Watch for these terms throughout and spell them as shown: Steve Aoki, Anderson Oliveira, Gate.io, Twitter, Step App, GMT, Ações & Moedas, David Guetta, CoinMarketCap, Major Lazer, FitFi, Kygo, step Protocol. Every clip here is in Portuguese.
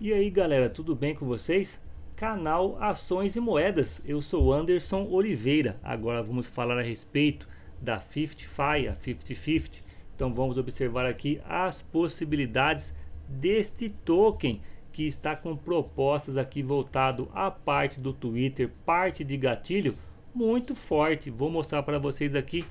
E aí galera, tudo bem com vocês? Canal Ações e Moedas, eu sou Anderson Oliveira. Agora vamos falar a respeito da FitFi, a 50/50. Então vamos observar aqui as possibilidades deste token que está com propostas aqui voltado à parte do Twitter, parte de gatilho muito forte. Vou mostrar para vocês aqui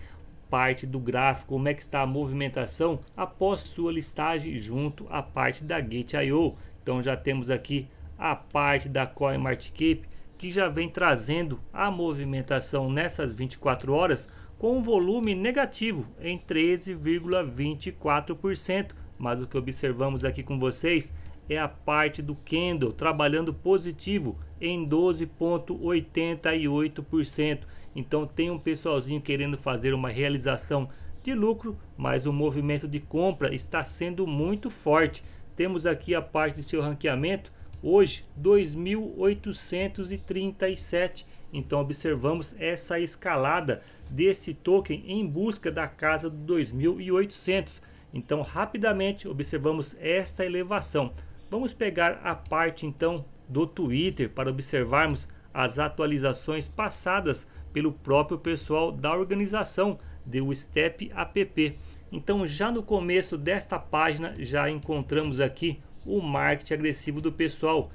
parte do gráfico, como é que está a movimentação após sua listagem junto à parte da Gate.io. Então já temos aqui a parte da CoinMarketCap que já vem trazendo a movimentação nessas 24 horas com um volume negativo em 13,24%, mas o que observamos aqui com vocês é a parte do candle trabalhando positivo em 12,88%. Então tem um pessoalzinho querendo fazer uma realização de lucro, mas o movimento de compra está sendo muito forte. Temos aqui a parte de seu ranqueamento hoje 2.837. Então observamos essa escalada desse token em busca da casa do 2.800. Então rapidamente observamos esta elevação. Vamos pegar a parte então do Twitter para observarmos as atualizações passadas pelo próprio pessoal da organização do Step App. Então já no começo desta página já encontramos aqui o marketing agressivo do pessoal.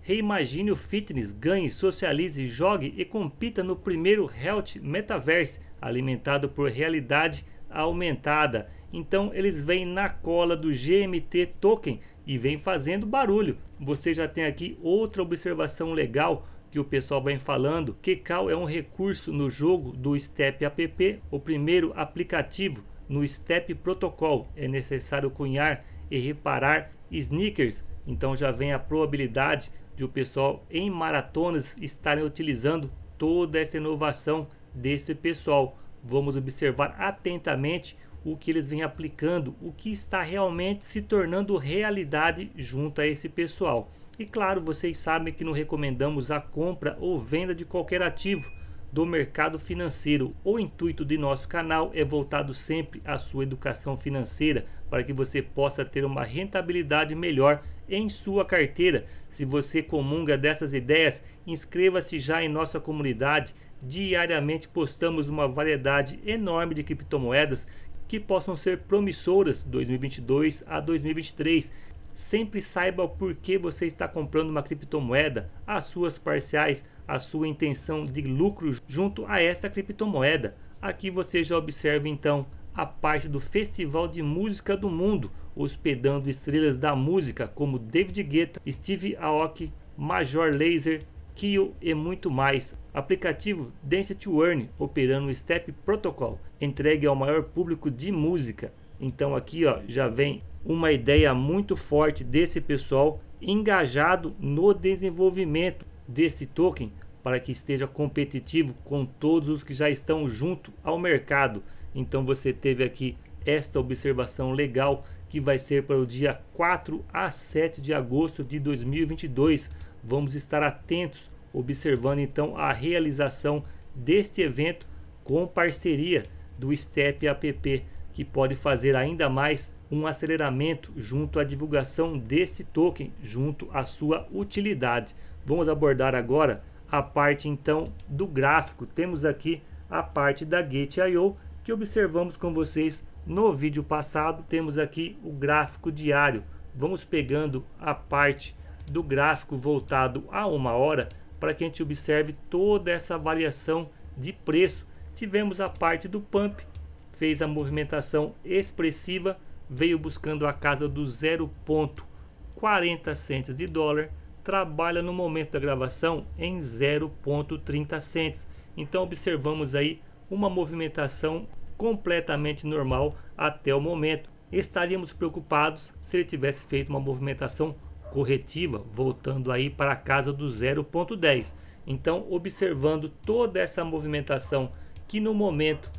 Reimagine o fitness, ganhe, socialize, jogue e compita no primeiro Health Metaverse, alimentado por realidade aumentada. Então eles vêm na cola do GMT token e vêm fazendo barulho. Você já tem aqui outra observação legal que o pessoal vem falando, que Cal é um recurso no jogo do Step App, o primeiro aplicativo no Step Protocol. É necessário cunhar e reparar sneakers. Então já vem a probabilidade de o pessoal em maratonas estarem utilizando toda essa inovação desse pessoal. Vamos observar atentamente o que eles vêm aplicando, o que está realmente se tornando realidade junto a esse pessoal. E claro, vocês sabem que não recomendamos a compra ou venda de qualquer ativo do mercado financeiro. O intuito de nosso canal é voltado sempre à sua educação financeira, para que você possa ter uma rentabilidade melhor em sua carteira. Se você comunga dessas ideias, inscreva-se já em nossa comunidade. Diariamente postamos uma variedade enorme de criptomoedas que possam ser promissoras 2022 a 2023. Sempre saiba o porquê você está comprando uma criptomoeda, as suas parciais, a sua intenção de lucro junto a esta criptomoeda. Aqui você já observa então a parte do Festival de Música do Mundo, hospedando estrelas da música como David Guetta, Steve Aoki, Major Lazer, Kygo e muito mais. Aplicativo Dance to Earn, operando o Step Protocol, entregue ao maior público de música. Então aqui ó, já vem uma ideia muito forte desse pessoal engajado no desenvolvimento desse token para que esteja competitivo com todos os que já estão junto ao mercado. Então você teve aqui esta observação legal que vai ser para o dia 4 a 7 de agosto de 2022. Vamos estar atentos, observando então a realização deste evento com parceria do Step App, que pode fazer ainda mais um aceleramento junto à divulgação desse token, junto à sua utilidade. Vamos abordar agora a parte então do gráfico. Temos aqui a parte da Gate.io que observamos com vocês no vídeo passado. Temos aqui o gráfico diário. Vamos pegando a parte do gráfico voltado a uma hora para que a gente observe toda essa variação de preço. Tivemos a parte do pump, fez a movimentação expressiva, veio buscando a casa do 0,40 centes de dólar, trabalha no momento da gravação em 0,30 centes. Então observamos aí uma movimentação completamente normal até o momento. Estaríamos preocupados se ele tivesse feito uma movimentação corretiva, voltando aí para a casa do 0,10. Então observando toda essa movimentação que no momento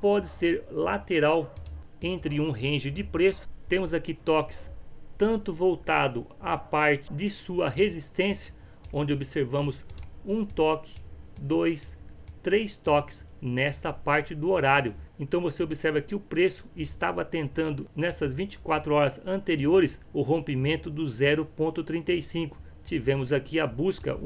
pode ser lateral entre um range de preço, temos aqui toques tanto voltado à parte de sua resistência, onde observamos um toque, dois, três toques nesta parte do horário. Então você observa que o preço estava tentando nessas 24 horas anteriores o rompimento do 0,35. Tivemos aqui a busca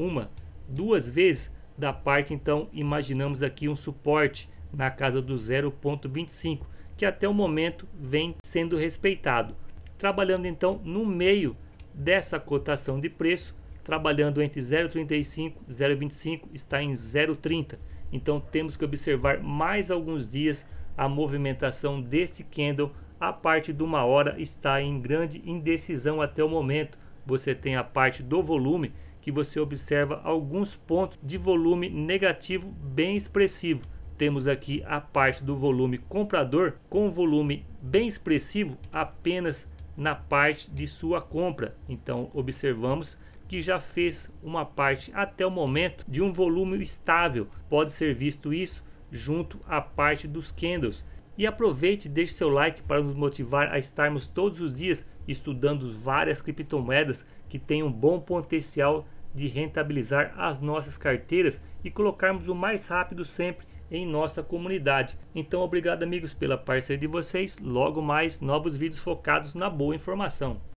duas vezes da parte, então imaginamos aqui um suporte na casa do 0,25, que até o momento vem sendo respeitado. Trabalhando então no meio dessa cotação de preço, trabalhando entre 0,35 e 0,25, está em 0,30. Então temos que observar mais alguns dias a movimentação deste candle. A parte de uma hora está em grande indecisão até o momento. Você tem a parte do volume, que você observa alguns pontos de volume negativo bem expressivo. Temos aqui a parte do volume comprador com volume bem expressivo apenas na parte de sua compra. Então observamos que já fez uma parte até o momento de um volume estável. Pode ser visto isso junto à parte dos candles. E aproveite e deixe seu like para nos motivar a estarmos todos os dias estudando várias criptomoedas que têm um bom potencial de rentabilizar as nossas carteiras e colocarmos o mais rápido sempre em nossa comunidade. Então obrigado amigos pela parceria de vocês, logo mais novos vídeos focados na boa informação.